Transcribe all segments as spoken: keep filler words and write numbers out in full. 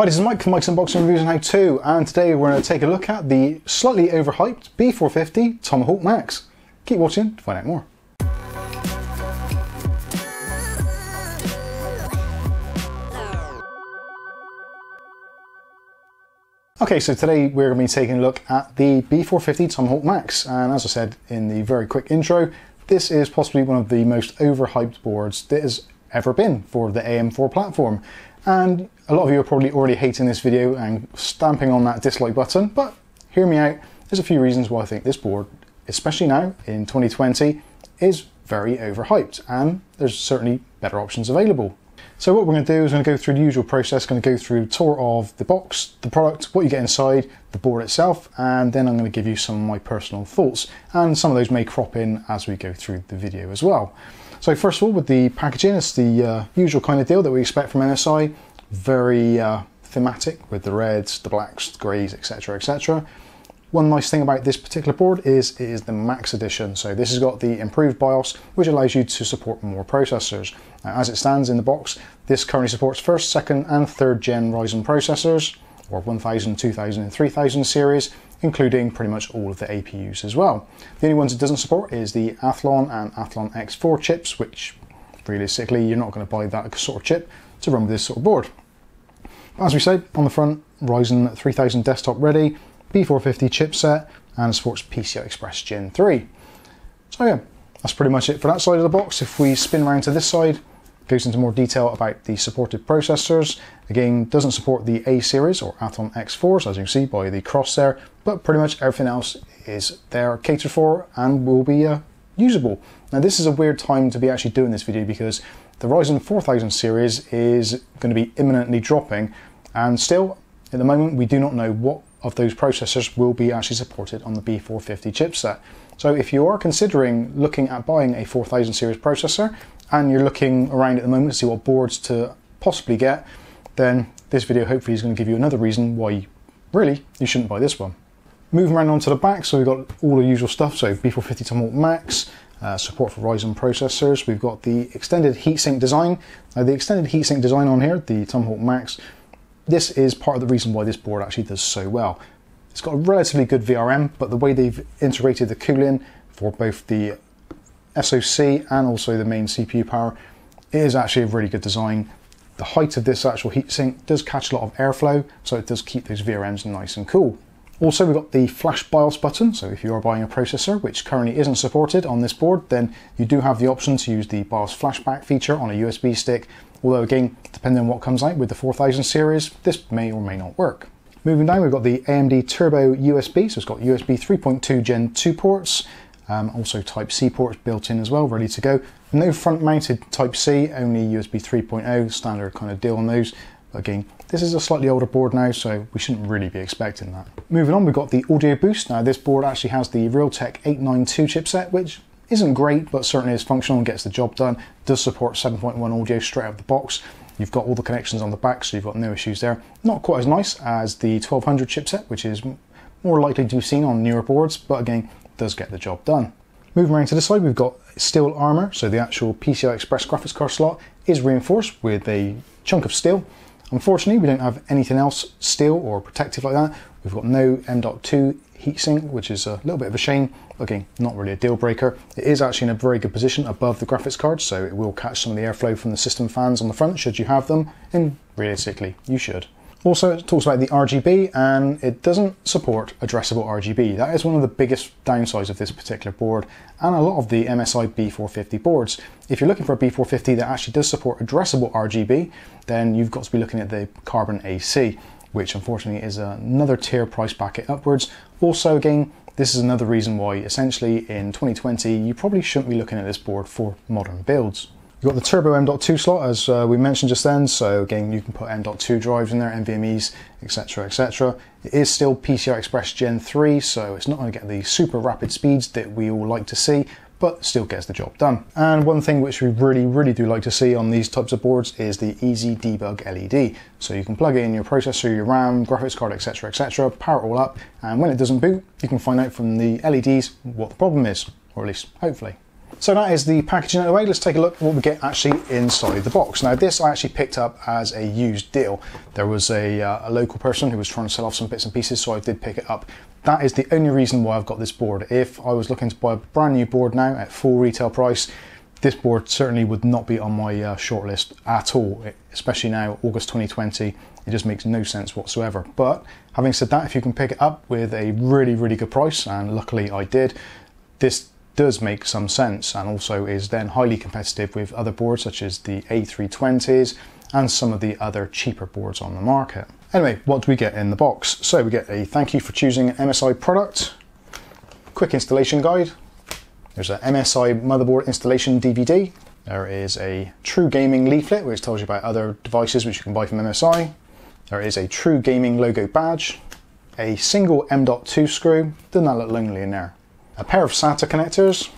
Hi, this is Mike from Mike's Unboxing Reviews and How To, and today we're going to take a look at the slightly overhyped B four fifty Tomahawk Max. Keep watching to find out more. Okay, so today we're going to be taking a look at the B four fifty Tomahawk Max, and as I said in the very quick intro, this is possibly one of the most overhyped boards that has ever been for the A M four platform. And a lot of you are probably already hating this video and stamping on that dislike button, but hear me out, there's a few reasons why I think this board, especially now in twenty twenty, is very overhyped, and there's certainly better options available. So what we're going to do is we're going to go through the usual process, going to go through a tour of the box, the product, what you get inside, the board itself, and then I'm going to give you some of my personal thoughts, and some of those may crop in as we go through the video as well. So first of all, with the packaging, it's the uh, usual kind of deal that we expect from M S I. Very uh, thematic with the reds, the blacks, the greys, et cetera, et cetera. One nice thing about this particular board is it is the Max edition. So this has got the improved BIOS, which allows you to support more processors. Now, as it stands in the box, this currently supports first, second, and third gen Ryzen processors, or one thousand, two thousand, and three thousand series, including pretty much all of the A P Us as well. The only ones it doesn't support is the Athlon and Athlon X four chips, which realistically, you're not going to buy that sort of chip to run with this sort of board. As we said, on the front, Ryzen three thousand desktop ready, B four fifty chipset, and supports P C I Express Gen three. So yeah, that's pretty much it for that side of the box. If we spin around to this side, goes into more detail about the supported processors. Again, doesn't support the A series or Athlon X fours, as you can see by the cross there, but pretty much everything else is there, catered for, and will be uh, usable. Now this is a weird time to be actually doing this video because the Ryzen four thousand series is going to be imminently dropping, and still at the moment we do not know what of those processors will be actually supported on the B four fifty chipset. So if you are considering looking at buying a four thousand series processor and you're looking around at the moment to see what boards to possibly get, then this video hopefully is going to give you another reason why really you shouldn't buy this one. Moving around onto the back, so we've got all the usual stuff, so B four fifty Tomahawk Max, uh, support for Ryzen processors, we've got the extended heatsink design. Now the extended heatsink design on here, the Tomahawk Max, this is part of the reason why this board actually does so well. It's got a relatively good V R M, but the way they've integrated the cooling for both the S O C and also the main C P U power, it is actually a really good design. The height of this actual heatsink does catch a lot of airflow, so it does keep those V R Ms nice and cool. Also, we've got the flash BIOS button, so if you are buying a processor which currently isn't supported on this board, then you do have the option to use the BIOS flashback feature on a U S B stick, although again, depending on what comes out with the four thousand series, this may or may not work. Moving down, we've got the A M D Turbo U S B, so it's got U S B three point two Gen two ports, um, also Type C ports built in as well, ready to go. No front-mounted Type C, only U S B three point oh, standard kind of deal on those. Again, this is a slightly older board now, so we shouldn't really be expecting that. Moving on, we've got the Audio Boost. Now this board actually has the Realtek eight ninety-two chipset, which isn't great, but certainly is functional and gets the job done. Does support seven point one audio straight out of the box. You've got all the connections on the back, so you've got no issues there. Not quite as nice as the twelve hundred chipset, which is more likely to be seen on newer boards, but again, does get the job done. Moving around to this side, we've got steel armor. So the actual P C I Express graphics card slot is reinforced with a chunk of steel. Unfortunately, we don't have anything else steel or protective like that. We've got no M dot two heatsink, which is a little bit of a shame. Again, not really a deal breaker. It is actually in a very good position above the graphics card, so it will catch some of the airflow from the system fans on the front, should you have them, and realistically, you should. Also, it talks about the R G B, and it doesn't support addressable R G B. That is one of the biggest downsides of this particular board, and a lot of the M S I B four fifty boards. If you're looking for a B four fifty that actually does support addressable R G B, then you've got to be looking at the Carbon A C, which unfortunately is another tier price bracket upwards. Also, again, this is another reason why, essentially, in twenty twenty, you probably shouldn't be looking at this board for modern builds. You've got the Turbo M dot two slot, as uh, we mentioned just then, so again, you can put M dot two drives in there, NVMe's, et cetera, et cetera. It is still P C I Express Gen three, so it's not going to get the super rapid speeds that we all like to see, but still gets the job done. And one thing which we really, really do like to see on these types of boards is the Easy Debug L E D. So you can plug in your processor, your RAM, graphics card, et cetera, et cetera, power it all up, and when it doesn't boot, you can find out from the L E Ds what the problem is, or at least, hopefully. So that is the packaging out of the way. Let's take a look at what we get actually inside the box. Now this I actually picked up as a used deal. There was a, uh, a local person who was trying to sell off some bits and pieces, so I did pick it up. That is the only reason why I've got this board. If I was looking to buy a brand new board now at full retail price, this board certainly would not be on my uh, shortlist at all, it, especially now, August twenty twenty. It just makes no sense whatsoever. But having said that, if you can pick it up with a really, really good price, and luckily I did, this does make some sense, and also is then highly competitive with other boards such as the A three twenties and some of the other cheaper boards on the market. Anyway, what do we get in the box? So we get a thank you for choosing an M S I product, quick installation guide, there's an M S I motherboard installation D V D, there is a True Gaming leaflet which tells you about other devices which you can buy from M S I, there is a True Gaming logo badge, a single M dot two screw, doesn't that look lonely in there? A pair of SATA connectors,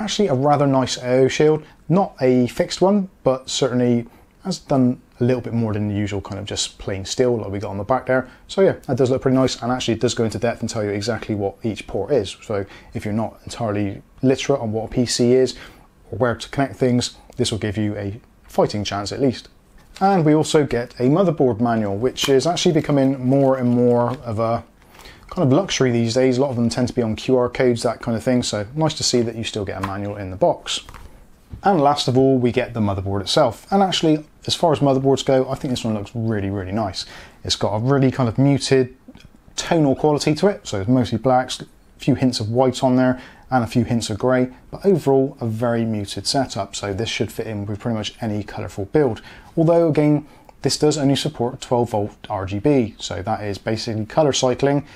actually a rather nice A O shield, not a fixed one, but certainly has done a little bit more than the usual kind of just plain steel like we got on the back there. So yeah, that does look pretty nice, and actually it does go into depth and tell you exactly what each port is. So if you're not entirely literate on what a P C is or where to connect things, this will give you a fighting chance at least. And we also get a motherboard manual, which is actually becoming more and more of a kind of luxury these days. A lot of them tend to be on Q R codes, that kind of thing, so nice to see that you still get a manual in the box. And last of all, we get the motherboard itself, and actually as far as motherboards go, I think this one looks really, really nice. It's got a really kind of muted tonal quality to it, so it's mostly blacks, a few hints of white on there and a few hints of grey, but overall a very muted setup, so this should fit in with pretty much any colourful build. Although again, this does only support twelve volt R G B, so that is basically colour cycling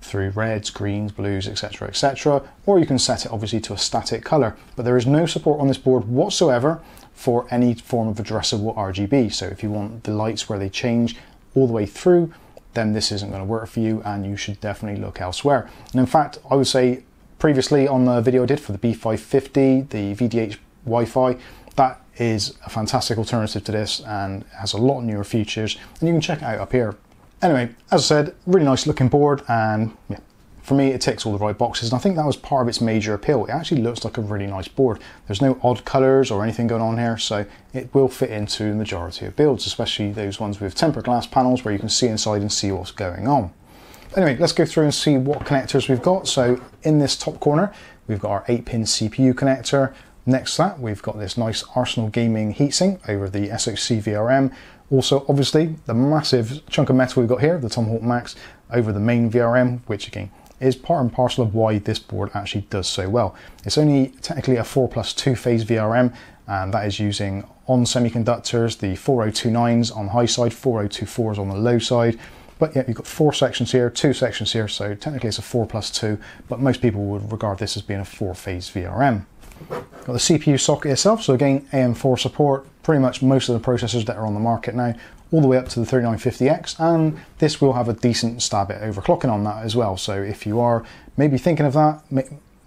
through reds, greens, blues, etc, et cetera, or you can set it obviously to a static colour, but there is no support on this board whatsoever for any form of addressable R G B, so if you want the lights where they change all the way through, then this isn't going to work for you and you should definitely look elsewhere. And in fact, I would say previously on the video I did for the B five fifty, the V D H Wi-Fi, that is a fantastic alternative to this and has a lot of newer features, and you can check it out up here. Anyway, as I said, really nice looking board, and yeah, for me it ticks all the right boxes, and I think that was part of its major appeal. It actually looks like a really nice board. There's no odd colours or anything going on here, so it will fit into the majority of builds, especially those ones with tempered glass panels where you can see inside and see what's going on. Anyway, let's go through and see what connectors we've got. So in this top corner, we've got our eight pin C P U connector. Next to that, we've got this nice Arsenal Gaming heatsink over the SoC V R M. Also, obviously, the massive chunk of metal we've got here, the Tomahawk Max, over the main V R M, which again is part and parcel of why this board actually does so well. It's only technically a four plus two phase V R M, and that is using on semiconductors, the four oh two nines on the high side, four oh two fours on the low side. But yeah, you've got four sections here, two sections here, so technically it's a four plus two, but most people would regard this as being a four phase V R M. Got the C P U socket itself, so again, A M four support, pretty much most of the processors that are on the market now, all the way up to the thirty-nine fifty X, and this will have a decent stab at overclocking on that as well, so if you are maybe thinking of that,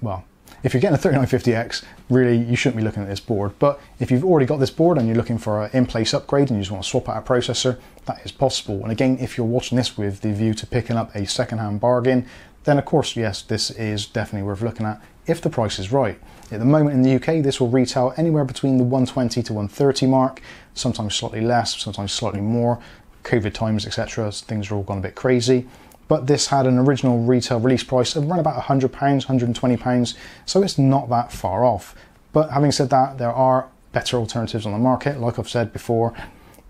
well, if you're getting a thirty-nine fifty X, really you shouldn't be looking at this board, but if you've already got this board and you're looking for an in-place upgrade and you just want to swap out a processor, that is possible. And again, if you're watching this with the view to picking up a second-hand bargain, then of course, yes, this is definitely worth looking at if the price is right. At the moment in the U K, this will retail anywhere between the one twenty to one thirty mark, sometimes slightly less, sometimes slightly more. COVID times, et cetera, things are all gone a bit crazy. But this had an original retail release price of around about one hundred pounds, one hundred and twenty pounds, so it's not that far off. But having said that, there are better alternatives on the market. Like I've said before,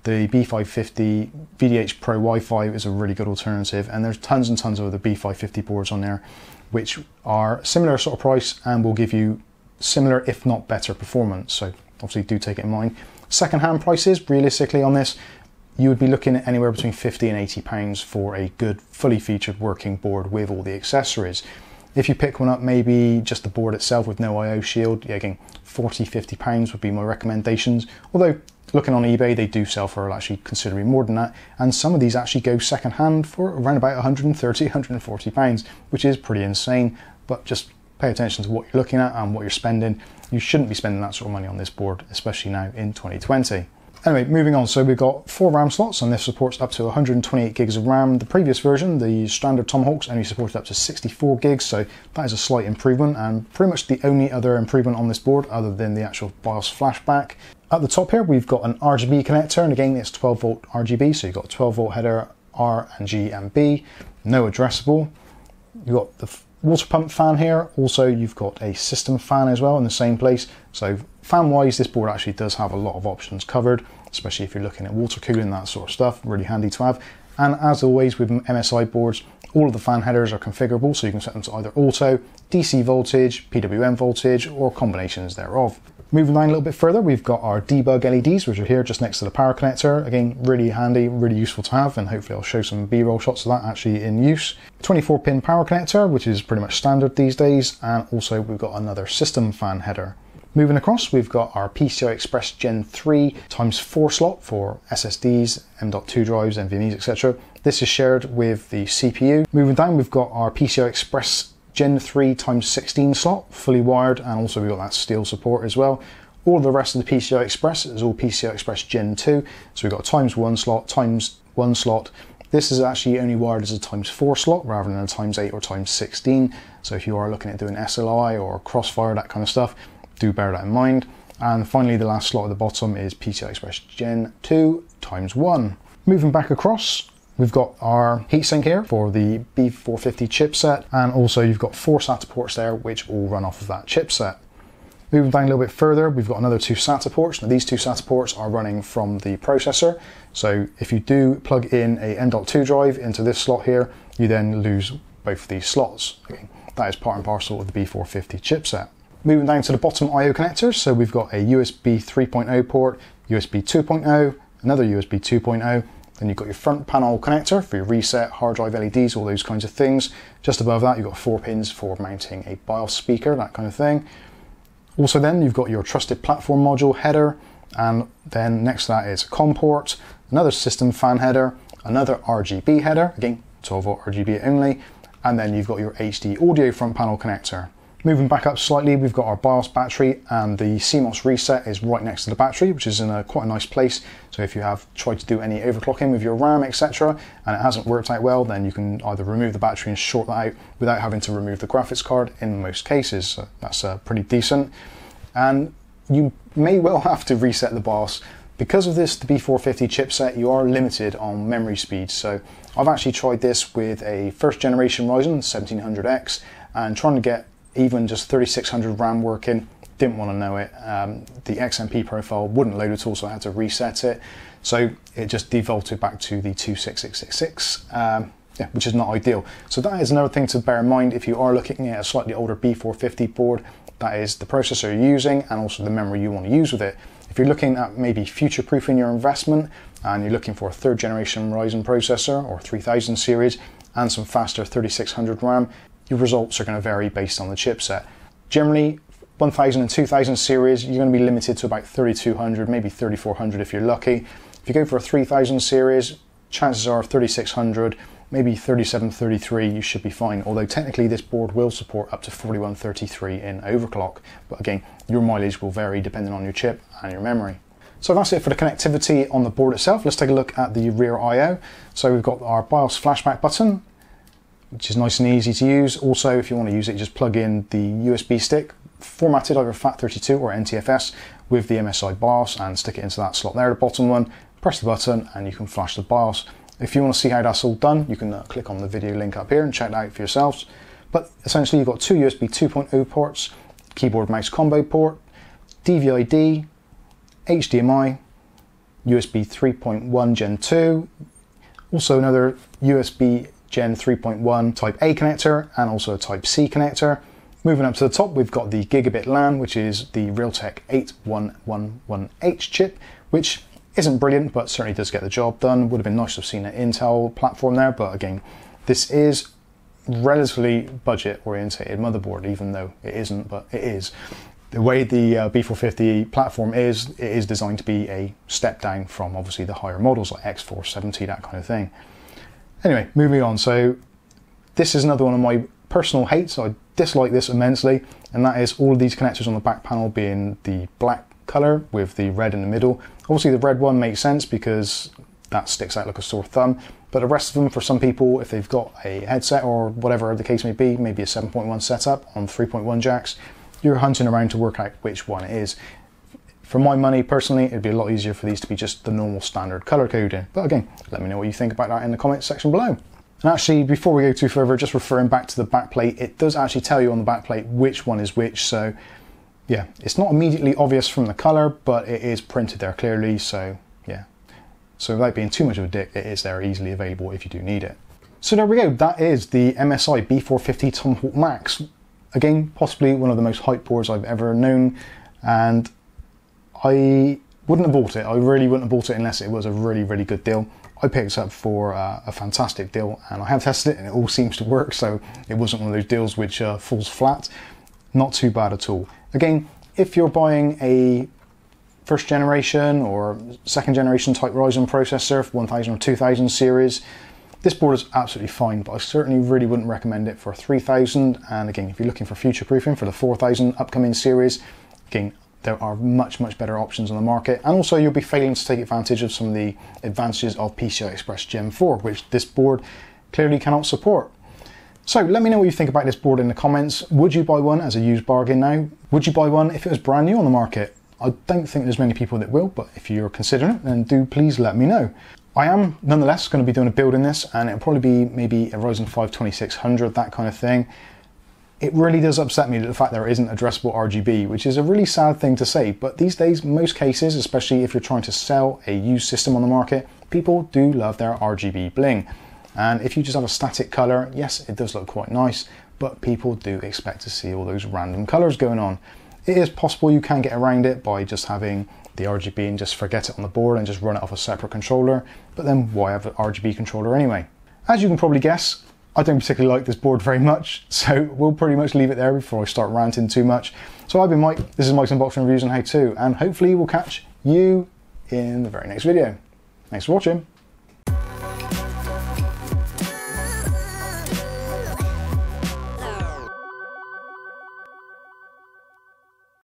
the B five fifty V D H Pro Wi-Fi is a really good alternative, and there's tons and tons of other B five fifty boards on there which are similar sort of price and will give you similar if not better performance, so obviously do take it in mind. Second-hand prices realistically on this, you would be looking at anywhere between fifty and eighty pounds for a good fully featured working board with all the accessories. If you pick one up, maybe just the board itself with no I O shield, yeah, again forty, fifty pounds would be my recommendations, although looking on eBay they do sell for actually considerably more than that, and some of these actually go second hand for around about one hundred and thirty, one hundred and forty pounds, which is pretty insane, but just pay attention to what you're looking at and what you're spending. You shouldn't be spending that sort of money on this board, especially now in twenty twenty. Anyway, moving on, so we've got four RAM slots, and this supports up to one hundred twenty-eight gigs of RAM. The previous version, the standard Tomahawks, only supported up to sixty-four gigs, so that is a slight improvement, and pretty much the only other improvement on this board other than the actual BIOS flashback. At the top here, we've got an R G B connector, and again, it's twelve volt R G B, so you've got twelve volt header, R and G and B, no addressable. You've got the water pump fan here, also you've got a system fan as well in the same place, so fan-wise, this board actually does have a lot of options covered, especially if you're looking at water cooling, that sort of stuff, really handy to have. And as always with M S I boards, all of the fan headers are configurable, so you can set them to either auto, D C voltage, P W M voltage, or combinations thereof. Moving down a little bit further, we've got our debug L E Ds, which are here just next to the power connector. Again, really handy, really useful to have, and hopefully I'll show some B-roll shots of that actually in use. twenty-four pin power connector, which is pretty much standard these days, and also we've got another system fan header. Moving across, we've got our PCI Express Gen three times four slot for S S Ds, M dot two drives, NVMe's, et cetera. This is shared with the C P U. Moving down, we've got our PCI Express Gen three times sixteen slot, fully wired, and also we've got that steel support as well. All the rest of the PCI Express is all PCI Express Gen two, so we've got a times one slot, times one slot. This is actually only wired as a times four slot rather than a times eight or times sixteen, so if you are looking at doing S L I or Crossfire, that kind of stuff, do bear that in mind. And finally, the last slot at the bottom is PCI Express Gen two times one. Moving back across, we've got our heatsink here for the B four fifty chipset, and also you've got four SATA ports there which all run off of that chipset. Moving down a little bit further, we've got another two SATA ports. Now these two SATA ports are running from the processor, so if you do plug in a M dot two drive into this slot here, you then lose both of these slots. Okay. That is part and parcel of the B four fifty chipset. Moving down to the bottom I O connectors, so we've got a U S B three point oh port, U S B two point oh, another U S B two point oh, then you've got your front panel connector for your reset, hard drive L E Ds, all those kinds of things. Just above that, you've got four pins for mounting a BIOS speaker, that kind of thing. Also then, you've got your trusted platform module header, and then next to that is a COM port, another system fan header, another R G B header, again, twelve volt R G B only, and then you've got your H D audio front panel connector. Moving back up slightly, we've got our BIOS battery, and the C MOS reset is right next to the battery, which is in a quite a nice place. So if you have tried to do any overclocking with your RAM, et cetera, and it hasn't worked out well, then you can either remove the battery and short that out without having to remove the graphics card in most cases. So that's uh, pretty decent. And you may well have to reset the BIOS. Because of this, the B four fifty chipset, you are limited on memory speed. So I've actually tried this with a first generation Ryzen seventeen hundred X, and trying to get even just thirty-six hundred RAM working, didn't want to know it. Um, the X M P profile wouldn't load at all, so I had to reset it. So it just defaulted back to the two six six six six, um, yeah, which is not ideal. So that is another thing to bear in mind if you are looking at a slightly older B four fifty board. That is the processor you're using and also the memory you want to use with it. If you're looking at maybe future-proofing your investment and you're looking for a third generation Ryzen processor or three thousand series and some faster thirty-six hundred RAM, your results are going to vary based on the chipset. Generally, one thousand and two thousand series, you're going to be limited to about thirty-two hundred, maybe thirty-four hundred if you're lucky. If you go for a three thousand series, chances are thirty-six hundred, maybe thirty-seven thirty-three, you should be fine. Although technically this board will support up to forty-one thirty-three in overclock. But again, your mileage will vary depending on your chip and your memory. So that's it for the connectivity on the board itself. Let's take a look at the rear I O. So we've got our BIOS flashback button, which is nice and easy to use. Also, if you want to use it, just plug in the U S B stick, formatted either FAT thirty-two or N T F S with the M S I BIOS, and stick it into that slot there, the bottom one, press the button and you can flash the BIOS. If you want to see how that's all done, you can uh, click on the video link up here and check that out for yourselves. But essentially you've got two U S B two point oh ports, keyboard mouse combo port, D V I-D, H D M I, U S B three point one Gen two, also another U S B Gen three point one type A connector and also a type C connector. Moving up to the top, we've got the Gigabit LAN, which is the Realtek eight one one one H chip, which isn't brilliant, but certainly does get the job done. Would have been nice to have seen an Intel platform there, but again, this is relatively budget oriented motherboard, even though it isn't, but it is. The way the uh, B four fifty platform is, it is designed to be a step down from obviously the higher models like X four seventy, that kind of thing. Anyway, moving on, so this is another one of my personal hates, so I dislike this immensely, and that is all of these connectors on the back panel being the black color with the red in the middle. Obviously the red one makes sense because that sticks out like a sore thumb, but the rest of them, for some people, if they've got a headset or whatever the case may be, maybe a seven point one setup on three point one jacks, you're hunting around to work out which one it is. For my money, personally, it'd be a lot easier for these to be just the normal standard color coding. But again, let me know what you think about that in the comments section below. And actually, before we go too further, just referring back to the backplate, it does actually tell you on the backplate which one is which. So yeah, it's not immediately obvious from the color, but it is printed there clearly. So yeah, so without being too much of a dick, it is there easily available if you do need it. So there we go. That is the M S I B four fifty Tomahawk Max. Again, possibly one of the most hyped boards I've ever known, and I wouldn't have bought it. I really wouldn't have bought it unless it was a really, really good deal. I picked it up for uh, a fantastic deal, and I have tested it and it all seems to work, so it wasn't one of those deals which uh, falls flat. Not too bad at all. Again, if you're buying a first generation or second generation type Ryzen processor, one thousand or two thousand series, this board is absolutely fine, but I certainly really wouldn't recommend it for three thousand. And again, if you're looking for future proofing for the four thousand upcoming series, again, there are much, much better options on the market. And also you'll be failing to take advantage of some of the advantages of P C I Express Gen four, which this board clearly cannot support. So let me know what you think about this board in the comments. Would you buy one as a used bargain now? Would you buy one if it was brand new on the market? I don't think there's many people that will, but if you're considering it, then do please let me know. I am nonetheless going to be doing a build in this, and it'll probably be maybe a Ryzen five twenty-six hundred, that kind of thing. It really does upset me that the fact there isn't addressable R G B, which is a really sad thing to say, but these days, most cases, especially if you're trying to sell a used system on the market, people do love their R G B bling. And if you just have a static color, yes, it does look quite nice, but people do expect to see all those random colors going on. It is possible you can get around it by just having the R G B and just forget it on the board and just run it off a separate controller, but then why have an R G B controller anyway? As you can probably guess, I don't particularly like this board very much, so we'll pretty much leave it there before I start ranting too much. So I've been Mike, this is Mike's Unboxing Reviews and How To, and hopefully we'll catch you in the very next video. Thanks for watching.